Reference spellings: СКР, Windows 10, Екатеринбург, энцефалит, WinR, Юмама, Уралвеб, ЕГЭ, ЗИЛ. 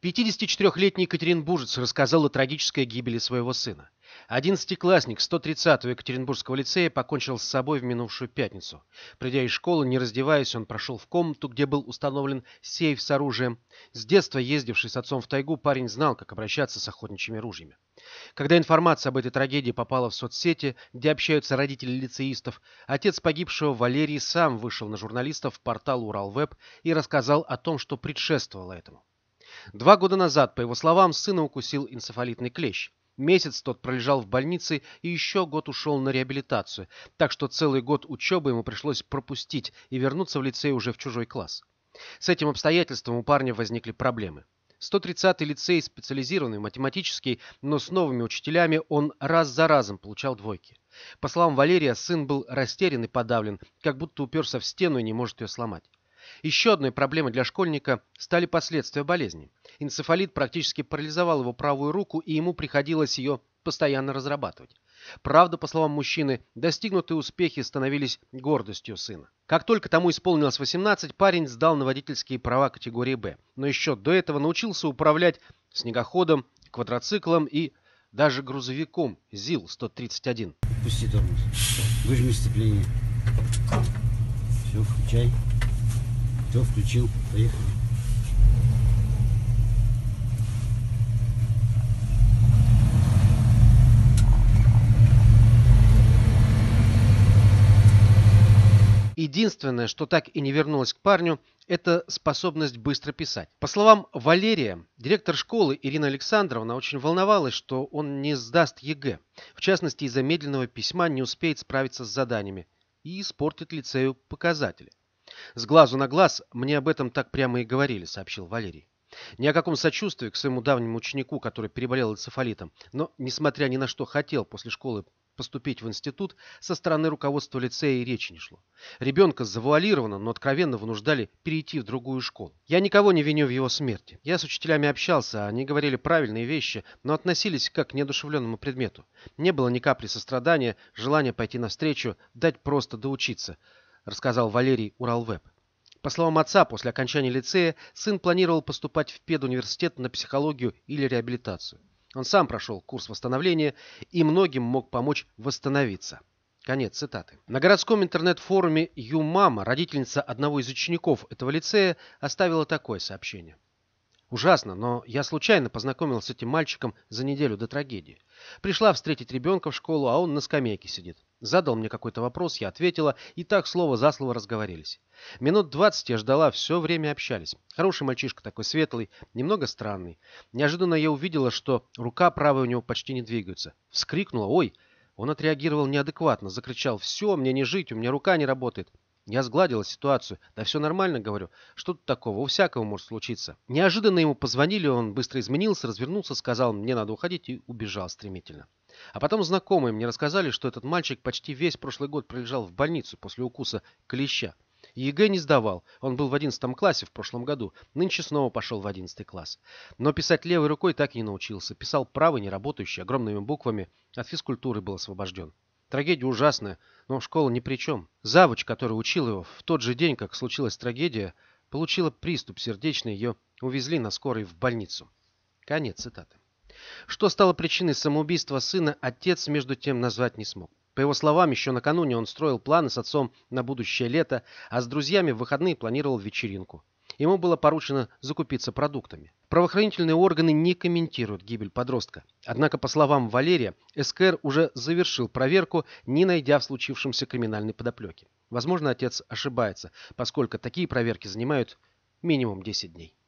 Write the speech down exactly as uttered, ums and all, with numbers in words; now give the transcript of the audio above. пятидесятичетырёхлетний екатеринбуржец рассказал о трагической гибели своего сына. одиннадцатиклассник сто тридцатого Екатеринбургского лицея покончил с собой в минувшую пятницу. Придя из школы, не раздеваясь, он прошел в комнату, где был установлен сейф с оружием. С детства ездивший с отцом в тайгу, парень знал, как обращаться с охотничьими ружьями. Когда информация об этой трагедии попала в соцсети, где общаются родители лицеистов, отец погибшего Валерий сам вышел на журналистов в портал Уралвеб и рассказал о том, что предшествовало этому. Два года назад, по его словам, сына укусил энцефалитный клещ. Месяц тот пролежал в больнице и еще год ушел на реабилитацию, так что целый год учебы ему пришлось пропустить и вернуться в лицей уже в чужой класс. С этим обстоятельством у парня возникли проблемы. сто тридцатый лицей специализированный, математический, но с новыми учителями он раз за разом получал двойки. По словам Валерия, сын был растерян и подавлен, как будто уперся в стену и не может ее сломать. Еще одной проблемой для школьника стали последствия болезни. Энцефалит практически парализовал его правую руку, и ему приходилось ее постоянно разрабатывать. Правда, по словам мужчины, достигнутые успехи становились гордостью сына. Как только тому исполнилось восемнадцать, парень сдал на водительские права категории «Б», но еще до этого научился управлять снегоходом, квадроциклом и даже грузовиком ЗИЛ сто тридцать один. Пусти тормоз, выжми сцепление. Все, включай. Все, включил. Поехали. Единственное, что так и не вернулось к парню, это способность быстро писать. По словам Валерия, директор школы Ирина Александровна очень волновалась, что он не сдаст ЕГЭ. В частности, из-за медленного письма не успеет справиться с заданиями и испортит лицею показатели. «С глазу на глаз мне об этом так прямо и говорили», — сообщил Валерий. Ни о каком сочувствии к своему давнему ученику, который переболел энцефалитом, но, несмотря ни на что хотел после школы поступить в институт, со стороны руководства лицея и речи не шло. Ребенка завуалированно, но откровенно вынуждали перейти в другую школу. «Я никого не виню в его смерти. Я с учителями общался, они говорили правильные вещи, но относились как к неодушевленному предмету. Не было ни капли сострадания, желания пойти навстречу, дать просто доучиться», — рассказал Валерий Уралвеб. По словам отца, после окончания лицея сын планировал поступать в педуниверситет на психологию или реабилитацию. Он сам прошел курс восстановления и многим мог помочь восстановиться. Конец цитаты. На городском интернет-форуме Юмама родительница одного из учеников этого лицея оставила такое сообщение. «Ужасно, но я случайно познакомилась с этим мальчиком за неделю до трагедии. Пришла встретить ребенка в школу, а он на скамейке сидит. Задал мне какой-то вопрос, я ответила, и так слово за слово разговорились. Минут двадцать я ждала, все время общались. Хороший мальчишка, такой светлый, немного странный. Неожиданно я увидела, что рука правая у него почти не двигается. Вскрикнула, ой, он отреагировал неадекватно, закричал, все, мне не жить, у меня рука не работает. Я сгладила ситуацию. Да все нормально, говорю. Что тут такого? У всякого может случиться». Неожиданно ему позвонили, он быстро изменился, развернулся, сказал, мне надо уходить, и убежал стремительно. А потом знакомые мне рассказали, что этот мальчик почти весь прошлый год пролежал в больнице после укуса клеща. ЕГЭ не сдавал. Он был в одиннадцатом классе в прошлом году. Нынче снова пошел в одиннадцатый класс. Но писать левой рукой так и не научился. Писал правой, не работающей, огромными буквами. От физкультуры был освобожден. Трагедия ужасная, но школа ни при чем. Завуч, который учил его, в тот же день, как случилась трагедия, получила приступ сердечный, ее увезли на скорой в больницу. Конец цитаты. Что стало причиной самоубийства сына, отец между тем назвать не смог. По его словам, еще накануне он строил планы с отцом на будущее лето, а с друзьями в выходные планировал вечеринку. Ему было поручено закупиться продуктами. Правоохранительные органы не комментируют гибель подростка. Однако, по словам Валерия, СКР уже завершил проверку, не найдя в случившемся криминальной подоплеки. Возможно, отец ошибается, поскольку такие проверки занимают минимум десять дней.